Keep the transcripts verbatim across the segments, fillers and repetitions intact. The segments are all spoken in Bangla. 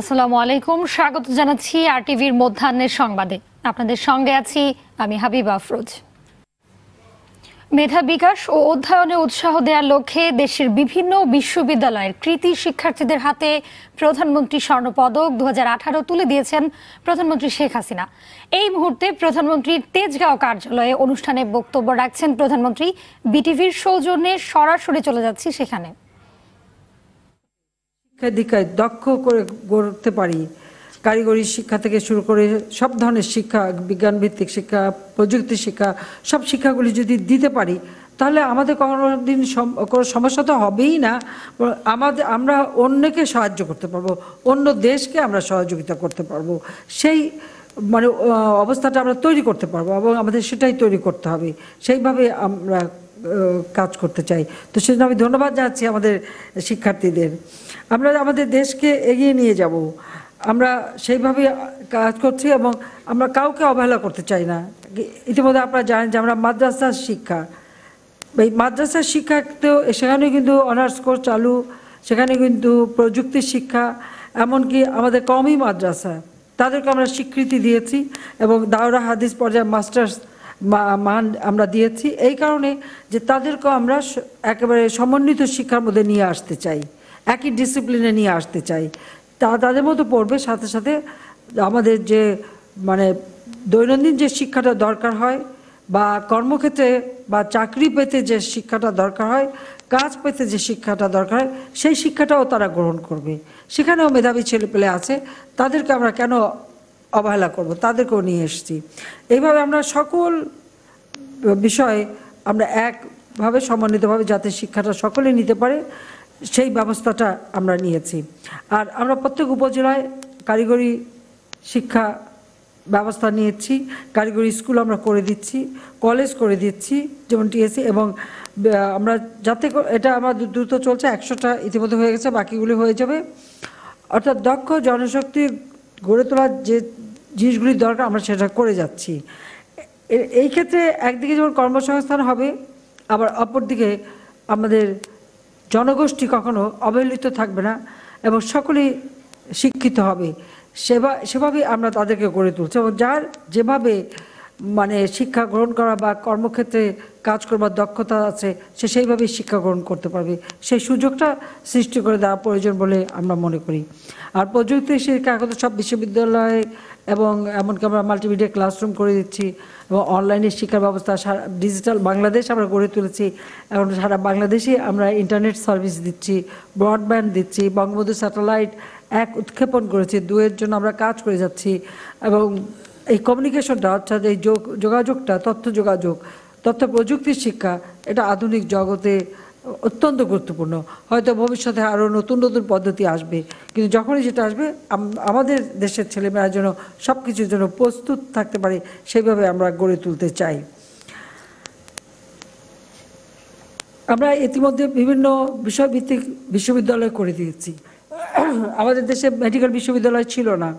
আসসালামু আলাইকুম, স্বাগত জানাচ্ছি আরটিভির মধ্যাহ্নের সংবাদে। আপনাদের সঙ্গে আছি আমি হাবিব আফরোজ। মেধা বিকাশ ও অধ্যয়নে উৎসাহ দেওয়ার লক্ষ্যে দেশের বিভিন্ন বিশ্ববিদ্যালয়ের কৃতি শিক্ষার্থীদের হাতে প্রধানমন্ত্রী স্বর্ণপদক দু হাজার আঠারো তুলে দিয়েছেন প্রধানমন্ত্রী শেখ হাসিনা। এই মুহূর্তে প্রধানমন্ত্রীর তেজগাঁও কার্যালয়ে অনুষ্ঠানে বক্তব্য রাখছেন প্রধানমন্ত্রী। বিটিভির সৌজন্যে সরাসরি চলে যাচ্ছি সেখানে। শিক্ষাদীক্ষায় দক্ষ করে গড়তে পারি, কারিগরি শিক্ষা থেকে শুরু করে সব ধরনের শিক্ষা, বিজ্ঞানভিত্তিক শিক্ষা, প্রযুক্তি শিক্ষা, সব শিক্ষাগুলি যদি দিতে পারি তাহলে আমাদের কোনো দিন কোনো সমস্যা তো হবেই না। আমাদের আমরা অন্যকে সাহায্য করতে পারবো, অন্য দেশকে আমরা সহযোগিতা করতে পারবো, সেই মানে অবস্থাটা আমরা তৈরি করতে পারবো এবং আমাদের সেটাই তৈরি করতে হবে। সেইভাবে আমরা কাজ করতে চাই। তো সেজন্য আমি ধন্যবাদ জানাচ্ছি আমাদের শিক্ষার্থীদের। আমরা আমাদের দেশকে এগিয়ে নিয়ে যাব, আমরা সেইভাবে কাজ করছি এবং আমরা কাউকে অবহেলা করতে চাই না। ইতিমধ্যে আপনারা জানেন যে আমরা মাদ্রাসার শিক্ষা, এই মাদ্রাসার শিক্ষাতেও সেখানেও কিন্তু অনার্স কোর্স চালু, সেখানে কিন্তু প্রযুক্তি শিক্ষা, এমনকি আমাদের কওমি মাদ্রাসা তাদেরকে আমরা স্বীকৃতি দিয়েছি এবং দাওরা হাদিস পর্যায়ে মাস্টার্স মান আমরা দিয়েছি, এই কারণে যে তাদেরকেও আমরা একেবারে সমন্বিত শিক্ষার মধ্যে নিয়ে আসতে চাই, একই ডিসিপ্লিনে নিয়ে আসতে চাই। তা তাদের মতো পড়বে, সাথে সাথে আমাদের যে মানে দৈনন্দিন যে শিক্ষাটা দরকার হয় বা কর্মক্ষেত্রে বা চাকরি পেতে যে শিক্ষাটা দরকার হয়, কাজ পেতে যে শিক্ষাটা দরকার হয়, সেই শিক্ষাটাও তারা গ্রহণ করবে। সেখানেও মেধাবী ছেলেপেলে আছে, তাদেরকে আমরা কেন অবহেলা করব? তাদেরকেও নিয়ে এসেছি। এইভাবে আমরা সকল বিষয়ে আমরা একভাবে সমন্বিতভাবে যাতে শিক্ষাটা সকলে নিতে পারে সেই ব্যবস্থাটা আমরা নিয়েছি। আর আমরা প্রত্যেক উপজেলায় কারিগরি শিক্ষা ব্যবস্থা নিয়েছি, কারিগরি স্কুল আমরা করে দিচ্ছি, কলেজ করে দিচ্ছি যেমন টিএসসি, এবং আমরা যাতে এটা আমার দ্রুত চলছে, একশোটা ইতিমধ্যে হয়ে গেছে, বাকিগুলি হয়ে যাবে। অর্থাৎ দক্ষ জনশক্তি গড়ে তোলার যে জিনিসগুলির দরকার আমরা সেটা করে যাচ্ছি। এই ক্ষেত্রে একদিকে যেমন কর্মসংস্থান হবে, আবার অপরদিকে আমাদের জনগোষ্ঠী কখনো অবহেলিত থাকবে না এবং সকলেই শিক্ষিত হবে, সেবা সেভাবেই আমরা তাদেরকে গড়ে তুলছি। এবং যার যেভাবে মানে শিক্ষা গ্রহণ করা বা কর্মক্ষেত্রে কাজ করবার দক্ষতা আছে, সে সেইভাবেই শিক্ষা গ্রহণ করতে পারবে, সেই সুযোগটা সৃষ্টি করে দেওয়া প্রয়োজন বলে আমরা মনে করি। আর প্রযুক্তি শিক্ষা এখন সব বিশ্ববিদ্যালয়ে এবং এমনকি আমরা মাল্টিমিডিয়া ক্লাসরুম করে দিচ্ছি এবং অনলাইনে শিক্ষার ব্যবস্থা, ডিজিটাল বাংলাদেশ আমরা গড়ে তুলেছি। এখন সারা বাংলাদেশে আমরা ইন্টারনেট সার্ভিস দিচ্ছি, ব্রডব্যান্ড দিচ্ছি, বঙ্গবন্ধু স্যাটেলাইট এক উৎক্ষেপণ করেছি, দুয়ের জন্য আমরা কাজ করে যাচ্ছি। এবং এই কমিউনিকেশনটা অর্থাৎ এই যোগাযোগটা, তথ্য যোগাযোগ, তথ্য প্রযুক্তির শিক্ষা, এটা আধুনিক জগতে অত্যন্ত গুরুত্বপূর্ণ। হয়তো ভবিষ্যতে আরও নতুন নতুন পদ্ধতি আসবে, কিন্তু যখনই যেটা আসবে আমাদের দেশের ছেলেমেয়েরা যেন সব কিছুর জন্য প্রস্তুত থাকতে পারে, সেইভাবে আমরা গড়ে তুলতে চাই। আমরা ইতিমধ্যে বিভিন্ন বিষয়ভিত্তিক বিশ্ববিদ্যালয় করে দিয়েছি। আমাদের দেশে মেডিকেল বিশ্ববিদ্যালয় ছিল না,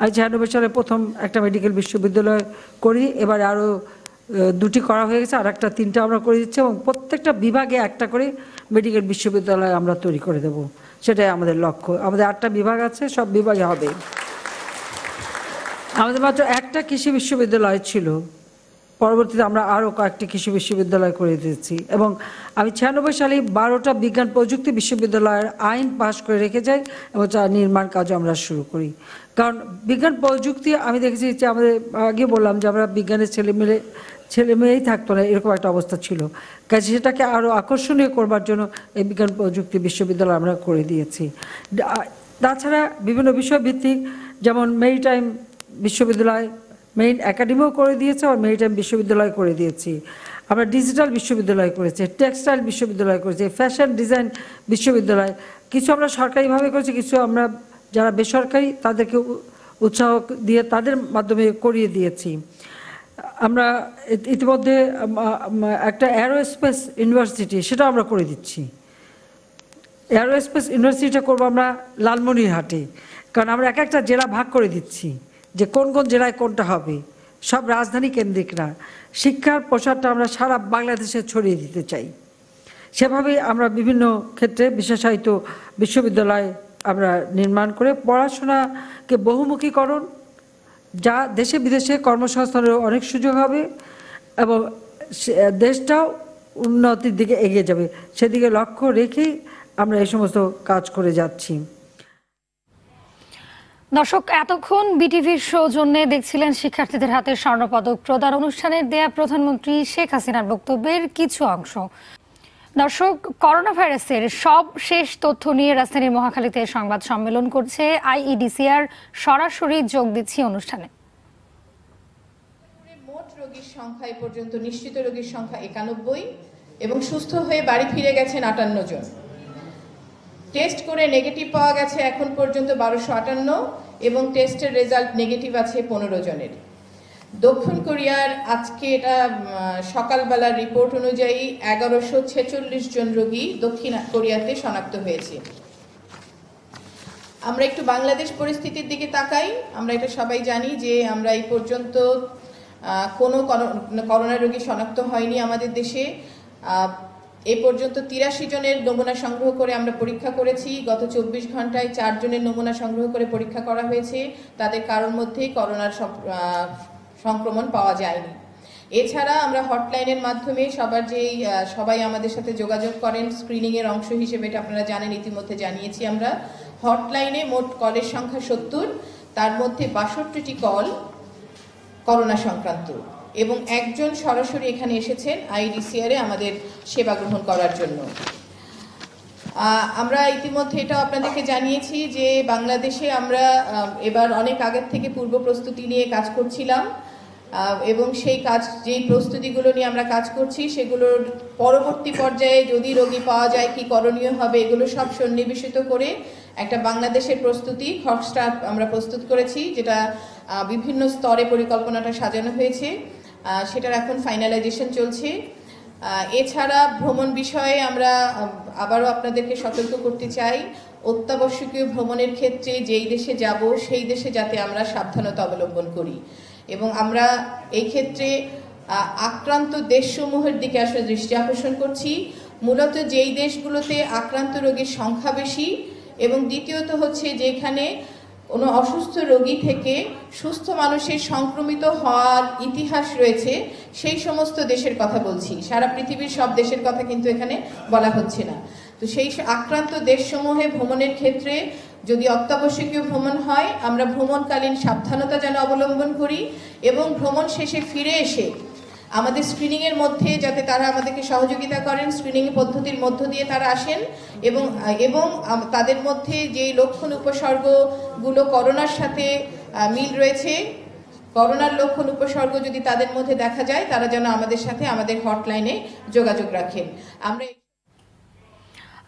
আমি ছিয়ানব্বই সালে প্রথম একটা মেডিকেল বিশ্ববিদ্যালয় করি, এবার আরও দুটি করা হয়ে গেছে, আর একটা তিনটা আমরা করে দিচ্ছি এবং প্রত্যেকটা বিভাগে একটা করে মেডিকেল বিশ্ববিদ্যালয় আমরা তৈরি করে দেব, সেটাই আমাদের লক্ষ্য। আমাদের আটটা বিভাগ আছে, সব বিভাগে হবে। আমাদের মাত্র একটা কৃষি বিশ্ববিদ্যালয় ছিল, পরবর্তীতে আমরা আরও কয়েকটি কৃষি বিশ্ববিদ্যালয় করে দিয়েছি। এবং আমি ছিয়ানব্বই সালে বারোটা বিজ্ঞান প্রযুক্তি বিশ্ববিদ্যালয়ের আইন পাশ করে রেখে যাই এবং তার নির্মাণ কাজও আমরা শুরু করি। কারণ বিজ্ঞান প্রযুক্তি আমি দেখেছি যে আমাদের আগে বললাম যে আমরা বিজ্ঞানের ছেলে মেয়ে ছেলে মেয়েই থাকতো না, এরকম একটা অবস্থা ছিল। কাজে সেটাকে আরও আকর্ষণীয় করবার জন্য এই বিজ্ঞান প্রযুক্তি বিশ্ববিদ্যালয় আমরা করে দিয়েছি। তাছাড়া বিভিন্ন বিষয়ভিত্তিক যেমন মেরিটাইম বিশ্ববিদ্যালয়, মেইন একাডেমিও করে দিয়েছে আর মেরিটাইম বিশ্ববিদ্যালয় করে দিয়েছি। আমরা ডিজিটাল বিশ্ববিদ্যালয় করেছি, টেক্সটাইল বিশ্ববিদ্যালয় করেছি, ফ্যাশন ডিজাইন বিশ্ববিদ্যালয়, কিছু আমরা সরকারিভাবে করেছি, কিছু আমরা যারা বেসরকারি তাদেরকে উৎসাহ দিয়ে তাদের মাধ্যমে করিয়ে দিয়েছি। আমরা ইতিমধ্যে একটা অ্যারোস্পেস ইউনিভার্সিটি, সেটা আমরা করে দিচ্ছি। অ্যারোস্পেস ইউনিভার্সিটিটা করবো আমরা লালমনিরহাটে, কারণ আমরা এক একটা জেলা ভাগ করে দিচ্ছি যে কোন কোন জেলায় কোনটা হবে, সব রাজধানী কেন্দ্রিক না। শিক্ষার প্রসারটা আমরা সারা বাংলাদেশে ছড়িয়ে দিতে চাই, সেভাবেই আমরা বিভিন্ন ক্ষেত্রে বিশেষায়িত বিশ্ববিদ্যালয় আমরা নির্মাণ করে পড়াশোনাকে বহুমুখীকরণ যা দেশে বিদেশে কর্মসংস্থানের অনেক সুযোগ হবে এবং দেশটাও উন্নতির দিকে এগিয়ে যাবে সেদিকে লক্ষ্য রেখেই আমরা এই সমস্ত কাজ করে যাচ্ছি। দর্শক এতক্ষণ বিটিভির সৌজন্যে দেখছিলেন শিক্ষার্থীদের হাতে স্বর্ণপদক প্রদান অনুষ্ঠানের দেয়া প্রধানমন্ত্রী শেখ হাসিনার বক্তব্যের কিছু অংশ। দর্শক করোনা ভাইরাসের সব শেষ তথ্য নিয়ে রাজধানীর মহাখালীতে সংবাদ সম্মেলন করছে আইইডিসিআর, সরাসরি যোগ দিচ্ছি অনুষ্ঠানে। মোট রোগীর সংখ্যা এ পর্যন্ত নিশ্চিত রোগীর সংখ্যা একানব্বই এবং সুস্থ হয়ে বাড়ি ফিরে গেছেন আটান্ন জন। টেস্ট করে নেগেটিভ পাওয়া গেছে এখন পর্যন্ত বারোশো আটান্ন এবং টেস্টের রেজাল্ট নেগেটিভ আছে পনেরো জনের। দক্ষিণ কোরিয়ার আজকে এটা সকালবেলার রিপোর্ট অনুযায়ী এগারোশো ছেচল্লিশ জন রোগী দক্ষিণ কোরিয়াতে শনাক্ত হয়েছে। আমরা একটু বাংলাদেশ পরিস্থিতির দিকে তাকাই। আমরা এটা সবাই জানি যে আমরা এই পর্যন্ত কোনো করোনা রোগী শনাক্ত হয়নি আমাদের দেশে। এ পর্যন্ত তিরাশি জনের নমুনা সংগ্রহ করে আমরা পরীক্ষা করেছি। গত চব্বিশ ঘন্টায় চার জনের নমুনা সংগ্রহ করে পরীক্ষা করা হয়েছে, তাদের কারোর মধ্যে করোনার সংক্রমণ পাওয়া যায়নি। এছাড়া আমরা হটলাইনের মাধ্যমে সবার যেই সবাই আমাদের সাথে যোগাযোগ করেন স্ক্রিনিংয়ের অংশ হিসেবে, এটা আপনারা জানেন ইতিমধ্যে জানিয়েছি আমরা। হটলাইনে মোট কলের সংখ্যা সত্তর, তার মধ্যে বাষট্টিটি কল করোনা সংক্রান্ত এবং একজন সরাসরি এখানে এসেছেন আইডিসিআরে আমাদের সেবা গ্রহণ করার জন্য। আমরা ইতিমধ্যে এটাও আপনাদেরকে জানিয়েছি যে বাংলাদেশে আমরা এবার অনেক আগের থেকে পূর্ব প্রস্তুতি নিয়ে কাজ করছিলাম এবং সেই কাজ যেই প্রস্তুতিগুলো নিয়ে আমরা কাজ করছি সেগুলোর পরবর্তী পর্যায়ে যদি রোগী পাওয়া যায় কি করণীয় হবে এগুলো সব সন্নিবেশিত করে একটা বাংলাদেশের প্রস্তুতি খসড়া আমরা প্রস্তুত করেছি, যেটা বিভিন্ন স্তরে পরিকল্পনাটা সাজানো হয়েছে, সেটার এখন ফাইনালাইজেশন চলছে। এছাড়া ভ্রমণ বিষয়ে আমরা আবারও আপনাদেরকে সতর্ক করতে চাই, অত্যাবশ্যকীয় ভ্রমণের ক্ষেত্রে যেই দেশে যাব সেই দেশে যাতে আমরা সাবধানতা অবলম্বন করি এবং আমরা এই ক্ষেত্রে আক্রান্ত দেশসমূহের দিকে আসলে দৃষ্টি আকর্ষণ করছি, মূলত যেই দেশগুলোতে আক্রান্ত রোগীর সংখ্যা বেশি এবং দ্বিতীয়ত হচ্ছে যেখানে কোনো অসুস্থ রোগী থেকে সুস্থ মানুষের সংক্রমিত হওয়ার ইতিহাস রয়েছে সেই সমস্ত দেশের কথা বলছি। সারা পৃথিবীর সব দেশের কথা কিন্তু এখানে বলা হচ্ছে না। তো সেই আক্রান্ত দেশসমূহে ভ্রমণের ক্ষেত্রে যদি অত্যাবশ্যকীয় ভ্রমণ হয় আমরা ভ্রমণকালীন সাবধানতা যেন অবলম্বন করি এবং ভ্রমণ শেষে ফিরে এসে আমাদের স্ক্রিনিংয়ের মধ্যে যাতে তারা আমাদেরকে সহযোগিতা করেন, স্ক্রিনিং পদ্ধতির মধ্য দিয়ে তারা আসেন এবং এবং তাদের মধ্যে যে লক্ষণ উপসর্গগুলো করোনার সাথে মিল রয়েছে, করোনার লক্ষণ উপসর্গ যদি তাদের মধ্যে দেখা যায় তারা যেন আমাদের সাথে আমাদের হটলাইনে যোগাযোগ রাখেন। আমরা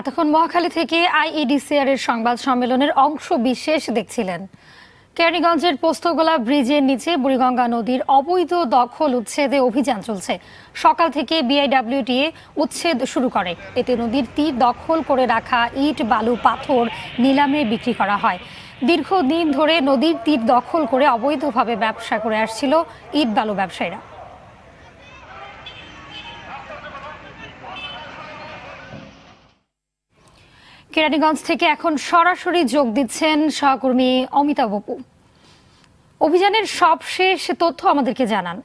এতক্ষণ মহাখালী থেকে আইইডিসিআর এর সংবাদ সম্মেলনের অংশ বিশেষ দেখছিলেন। কেরানীগঞ্জের পোস্তগোলা ব্রিজের নিচে বুড়িগঙ্গা নদীর অবৈধ দখল উচ্ছেদে অভিযান চলছে। সকাল থেকে বিআইডব্লিউটিএ উচ্ছেদ শুরু করে। এতে নদীর তীর দখল করে রাখা ইট, বালু, পাথর নিলামে বিক্রি করা হয়। দীর্ঘদিন ধরে নদীর তীর দখল করে অবৈধভাবে ব্যবসা করে আসছিল ইট বালু ব্যবসায়ীরা। কেরানীগঞ্জ থেকে এখন সরাসরি যোগ দিচ্ছেন সহকর্মী অমিতা বপু। অভিযানের সবশেষ তথ্য আমাদেরকে জানান।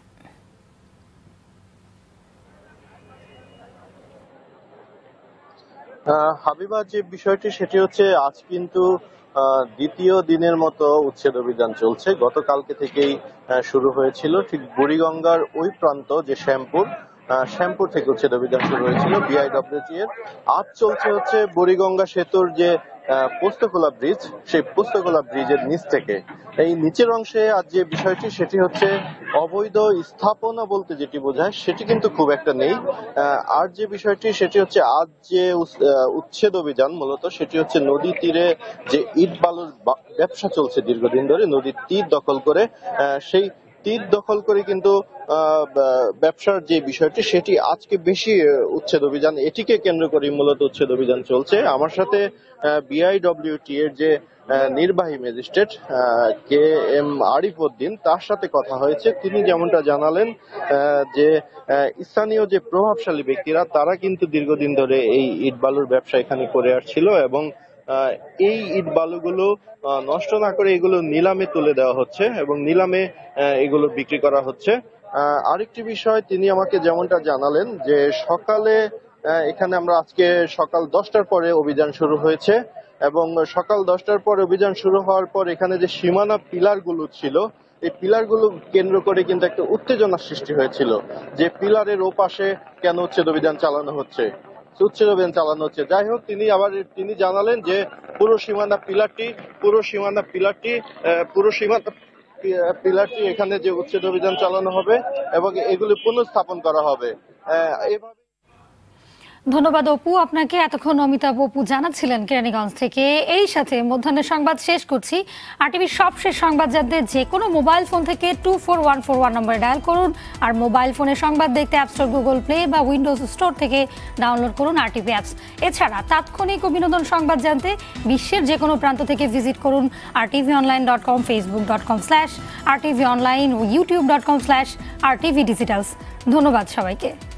হাবিবা, যে বিষয়টি সেটি হচ্ছে আজ কিন্তু দ্বিতীয় দিনের মতো উচ্ছেদ অভিযান চলছে। গতকালকে থেকেই শুরু হয়েছিল, ঠিক বুড়িগঙ্গার ওই প্রান্ত যে শ্যামপুর, শ্যামপুর থেকে উচ্ছেদ অভিযান শুরু হয়েছিল বিআইডব্লিউটি এর। আজ চলছে হচ্ছে বুড়িগঙ্গা সেতুর যে পোস্তগোলা ব্রিজ, সেই পোস্তগোলা ব্রিজের নিচ থেকে এই নিচের অংশে আজ যে বিষয়টি সেটি হচ্ছে অবৈধ স্থাপনা বলতে যেটি বোঝায় সেটি কিন্তু খুব একটা নেই। আর যে বিষয়টি সেটি হচ্ছে আজ যে উচ্ছেদ অভিযান মূলত সেটি হচ্ছে নদী তীরে যে ইট বালুর ব্যবসা চলছে দীর্ঘদিন ধরে, নদীর তীর দখল করে সেই তীর দখল করে কিন্তু ব্যবসার যে বিষয়টি সেটি আজকে বেশি উচ্ছেদ অভিযান, এটিকে কেন্দ্র করে মূলত উচ্ছেদ অভিযান চলছে। আমার সাথে বিআইডব্লিউটি এর যে নির্বাহী magistrate K M Arif Uddin, তার সাথে কথা হয়েছে। তিনি যেমনটা জানালেন যে স্থানীয় যে প্রভাবশালী ব্যক্তিরা তারা কিন্তু দীর্ঘদিন ধরে এই ইট বালুর ব্যবসা এখানে করে আসছিল এবং এই ইট বালুগুলো নষ্ট না করে এগুলো নিলামে তুলে দেওয়া হচ্ছে এবং নিলামে এগুলো বিক্রি করা হচ্ছে। আরেকটি বিষয় তিনি আমাকে যেমনটা জানালেন যে সকালে এখানে আমরা আজকে সকাল দশটার পরে অভিযান শুরু হয়েছে এবং সকাল দশটার পর অভিযান শুরু হওয়ার পর এখানে যে সীমানা পিলারগুলো ছিল এই পিলারগুলো কেন্দ্র করে কিন্তু একটা উত্তেজনা সৃষ্টি হয়েছিল যে পিলারের ওপাশে কেন উচ্ছেদ অভিযান চালানো হচ্ছে উচ্ছেদ অভিযান চালানো হচ্ছে যাই হোক তিনি আবার তিনি জানালেন যে পুরো সীমানা পিলারটি পুরো সীমানা পিলারটি পুরো সীমানা পিলারটি এখানে যে উচ্ছেদ অভিযান চালানো হবে এবং এগুলো পুনঃস্থাপন করা হবে। এভাবে ধন্যবাদ অপু, আপনাকে এতক্ষণ অমিতাভ অপু জানাচ্ছিলেন কেরানীগঞ্জ থেকে। এই সাথে মধ্যাহ্নের সংবাদ শেষ করছি। আর টিভির সবশেষ সংবাদ জানতে যে কোনো মোবাইল ফোন থেকে two four one four one নম্বরে ডায়াল করুন, আর মোবাইল ফোনে সংবাদ দেখতে অ্যাপ স্টোর, গুগল প্লে বা উইন্ডোজ স্টোর থেকে ডাউনলোড করুন আর টিভি অ্যাপস। এছাড়া তাৎক্ষণিক ও বিনোদন সংবাদ জানতে বিশ্বের যে কোনো প্রান্ত থেকে ভিজিট করুন আর TV online dot com, Facebook dot com slash R TV online ও YouTube dot com slash R TV digitals. ধন্যবাদ সবাইকে।